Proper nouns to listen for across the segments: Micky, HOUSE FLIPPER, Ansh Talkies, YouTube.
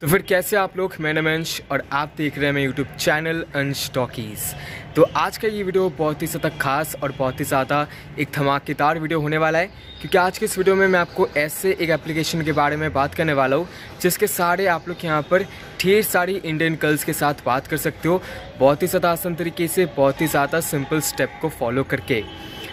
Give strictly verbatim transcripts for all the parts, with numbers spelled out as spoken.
तो फिर कैसे आप लोग, मैं नाम अंश और आप देख रहे हैं मेरे YouTube चैनल अंश टॉकीज़। तो आज का ये वीडियो बहुत ही ज़्यादा खास और बहुत ही ज़्यादा एक धमाकेदार वीडियो होने वाला है, क्योंकि आज के इस वीडियो में मैं आपको ऐसे एक एप्लीकेशन के बारे में बात करने वाला हूँ जिसके सारे आप लोग यहाँ पर ढेर सारी इंडियन गर्ल्स के साथ बात कर सकते हो, बहुत ही ज़्यादा आसान तरीके से, बहुत ही ज़्यादा सिंपल स्टेप को फॉलो करके।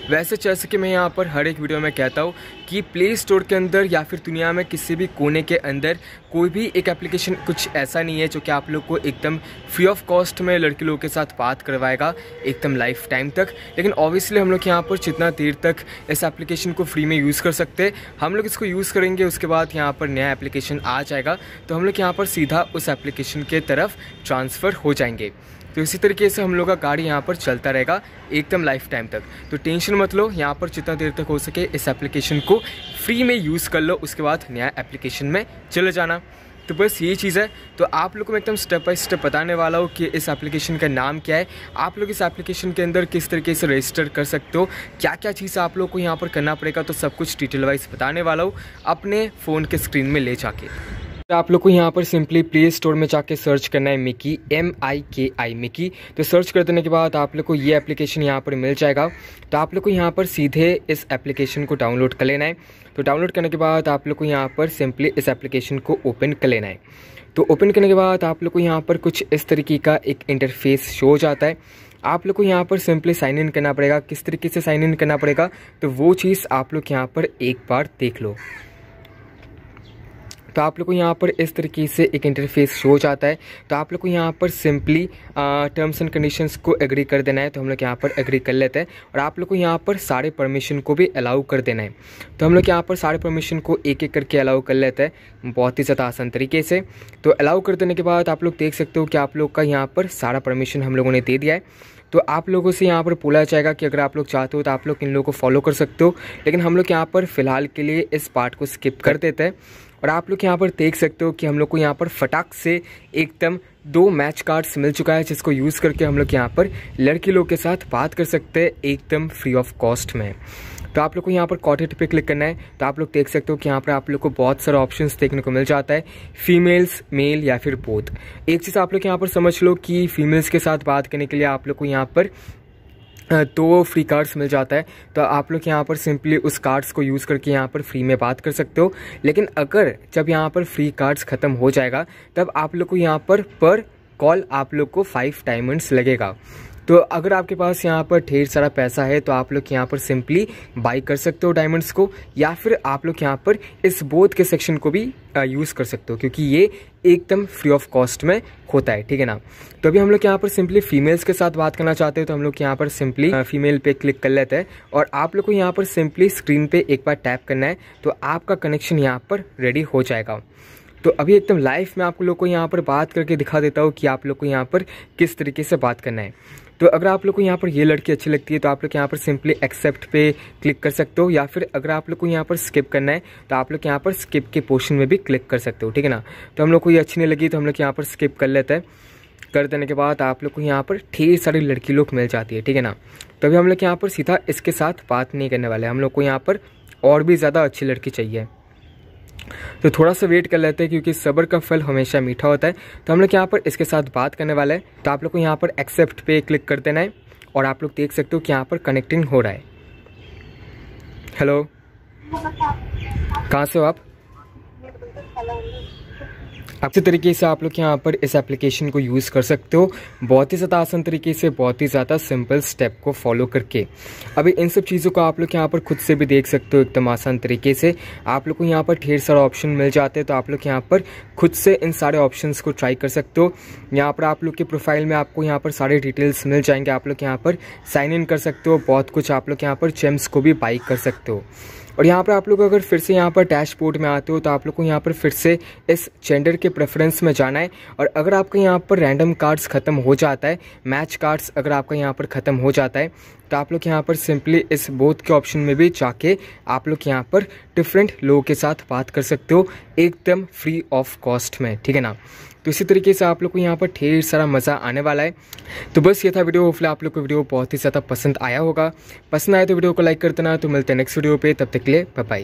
वैसे जैसे कि मैं यहाँ पर हर एक वीडियो में कहता हूँ कि प्ले स्टोर के अंदर या फिर दुनिया में किसी भी कोने के अंदर कोई भी एक एप्लीकेशन कुछ ऐसा नहीं है जो कि आप लोग को एकदम फ्री ऑफ कॉस्ट में लड़के लोगों के साथ बात करवाएगा एकदम लाइफ टाइम तक। लेकिन ऑब्वियसली हम लोग यहाँ पर जितना देर तक इस एप्लीकेशन को फ्री में यूज़ कर सकते हम लोग इसको यूज़ करेंगे, उसके बाद यहाँ पर नया एप्लीकेशन आ जाएगा तो हम लोग यहाँ पर सीधा उस एप्लीकेशन के तरफ ट्रांसफ़र हो जाएंगे। तो इसी तरीके से हम लोग का गाड़ी यहाँ पर चलता रहेगा एकदम लाइफ टाइम तक। तो टेंशन मत लो, यहाँ पर जितना देर तक हो सके इस एप्लीकेशन को फ्री में यूज़ कर लो, उसके बाद नया एप्लीकेशन में चले जाना। तो बस ये चीज़ है। तो आप लोग को मैं एकदम स्टेप बाय स्टेप बताने वाला हूँ कि इस एप्लीकेशन का नाम क्या है, आप लोग इस एप्लीकेशन के अंदर किस तरीके से रजिस्टर कर सकते हो, क्या क्या चीज़ आप लोग को यहाँ पर करना पड़ेगा, तो सब कुछ डिटेल वाइज बताने वाला हूँ अपने फ़ोन के स्क्रीन में ले जाके। तो आप लोग को यहाँ पर सिंपली प्ले स्टोर में जाके सर्च करना है मिकी, एम आई के आई मिकी। तो सर्च कर देने के बाद आप लोग को ये एप्लीकेशन यहाँ पर मिल जाएगा। तो आप लोग को यहाँ पर सीधे इस एप्लीकेशन को डाउनलोड कर लेना है। तो डाउनलोड करने के बाद आप लोग को यहाँ पर सिंपली इस एप्लीकेशन को ओपन कर लेना है। तो ओपन करने के बाद आप लोग को यहाँ पर कुछ इस तरीके का एक इंटरफेस शो हो जाता है। आप लोग को यहाँ पर सिंपली साइन इन करना पड़ेगा। किस तरीके से साइन इन करना पड़ेगा तो वो चीज़ आप लोग यहाँ पर एक बार देख लो। तो आप लोग को यहाँ पर इस तरीके से एक इंटरफेस शो हो जाता है। तो आप लोग को यहाँ पर सिंपली टर्म्स एंड कंडीशंस को एग्री कर देना है। तो हम लोग यहाँ पर एग्री कर लेते हैं और आप लोग को यहाँ पर सारे परमिशन को भी अलाउ कर देना है। तो हम लोग यहाँ पर सारे परमिशन को एक एक करके अलाउ कर लेते हैं बहुत ही ज़्यादा आसान तरीके से। तो अलाउ कर देने के बाद आप लोग देख सकते हो कि आप लोग का यहाँ पर सारा परमिशन हम लोगों ने दे दिया है। तो आप लोगों से यहाँ पर बोला जाएगा कि अगर आप लोग चाहते हो तो आप लोग इन लोगों को फॉलो कर सकते हो, लेकिन हम लोग यहाँ पर फ़िलहाल के लिए इस पार्ट को स्किप कर देते हैं। और आप लोग यहाँ पर देख सकते हो कि हम लोग को यहाँ पर फटाक से एकदम दो मैच कार्ड्स मिल चुका है, जिसको यूज़ करके हम लोग यहाँ पर लड़की लोग के साथ बात कर सकते हैं एकदम फ्री ऑफ कॉस्ट में। तो आप लोग को यहाँ पर कॉटेट पे क्लिक करना है। तो आप लोग देख सकते हो कि यहाँ पर आप लोग को बहुत सारे ऑप्शंस देखने को मिल जाता है, फीमेल्स, मेल या फिर बोथ। एक चीज़ आप लोग यहाँ पर समझ लो कि फीमेल्स के साथ बात करने के लिए आप लोग को यहाँ पर दो फ्री कार्ड्स मिल जाता है। तो आप लोग यहाँ पर सिंपली उस कार्ड्स को यूज़ करके यहाँ पर फ्री में बात कर सकते हो। लेकिन अगर जब यहाँ पर फ्री कार्ड्स ख़त्म हो जाएगा तब आप लोग को यहाँ पर पर कॉल आप लोग को फाइव डायमंड्स लगेगा। तो अगर आपके पास यहाँ पर ढेर सारा पैसा है तो आप लोग यहाँ पर सिंपली बाई कर सकते हो डायमंड्स को, या फिर आप लोग यहाँ पर इस बोथ के सेक्शन को भी यूज़ कर सकते हो क्योंकि ये एकदम फ्री ऑफ कॉस्ट में होता है, ठीक है ना। तो अभी हम लोग यहाँ पर सिंपली फीमेल्स के साथ बात करना चाहते हो तो हम लोग यहाँ पर सिंपली फीमेल पे क्लिक कर लेते हैं और आप लोग को यहाँ पर सिंपली स्क्रीन पे एक बार टैप करना है। तो आपका कनेक्शन यहाँ पर रेडी हो जाएगा। तो अभी एकदम लाइव में आप लोग को यहाँ पर बात करके दिखा देता हूँ कि आप लोग को यहाँ पर किस तरीके से बात करना है। तो अगर आप लोग को यहाँ पर ये लड़की अच्छी लगती है तो आप लोग यहाँ पर सिंपली एक्सेप्ट पे क्लिक कर सकते हो, या फिर अगर आप लोग को यहाँ पर स्किप करना है तो आप लोग यहाँ पर स्किप के पोर्शन में भी क्लिक कर सकते हो, ठीक है ना। तो हम लोग को ये अच्छी नहीं लगी तो हम लोग यहाँ पर स्किप कर लेते हैं। कर देने के बाद आप लोग को यहाँ पर ढेर सारी लड़की लोग मिल जाती है, ठीक है ना। तो अभी हम लोग यहाँ पर सीधा इसके साथ बात नहीं करने वाले, हम लोग को यहाँ पर और भी ज़्यादा अच्छी लड़की चाहिए। तो थोड़ा सा वेट कर लेते हैं क्योंकि सब्र का फल हमेशा मीठा होता है। तो हम लोग यहाँ पर इसके साथ बात करने वाले हैं। तो आप लोग को यहाँ पर एक्सेप्ट पे क्लिक कर देना है और आप लोग देख सकते हो कि यहाँ पर कनेक्टिंग हो रहा है। हेलो, कहाँ से हो आप? अच्छे तरीके से आप लोग यहाँ पर इस एप्लीकेशन को यूज़ कर सकते हो बहुत ही ज़्यादा आसान तरीके से, बहुत ही ज़्यादा सिंपल स्टेप को फॉलो करके। अभी इन सब चीज़ों को आप लोग यहाँ पर खुद से भी देख सकते हो एकदम आसान तरीके से। आप लोग को यहाँ पर ढेर सारे ऑप्शन मिल जाते हैं तो आप लोग यहाँ पर खुद से इन सारे ऑप्शंस को ट्राई कर सकते हो। यहाँ पर आप लोग के प्रोफाइल में आपको यहाँ पर सारे डिटेल्स मिल जाएंगे। आप लोग यहाँ पर साइन इन कर सकते हो, बहुत कुछ आप लोग यहाँ पर जेम्स को भी बाई कर सकते हो। और यहाँ पर आप लोग अगर फिर से यहाँ पर डैशबोर्ड में आते हो तो आप लोग को यहाँ पर फिर से इस जेंडर के प्रेफरेंस में जाना है। और अगर आपका यहाँ पर रैंडम कार्ड्स ख़त्म हो जाता है, मैच कार्ड्स अगर आपका यहाँ पर ख़त्म हो जाता है तो आप लोग यहाँ पर सिंपली इस बोथ के ऑप्शन में भी जाके आप लोग यहाँ पर डिफरेंट लोगों के साथ बात कर सकते हो एकदम फ्री ऑफ कॉस्ट में, ठीक है ना। तो इसी तरीके से आप लोग को यहाँ पर ढेर सारा मज़ा आने वाला है। तो बस ये था वीडियो। होपफुली आप लोग को वीडियो बहुत ही ज़्यादा पसंद आया होगा। पसंद आया तो वीडियो को लाइक कर देना। तो मिलते हैं नेक्स्ट वीडियो पे, तब तक के लिए बाय बाय।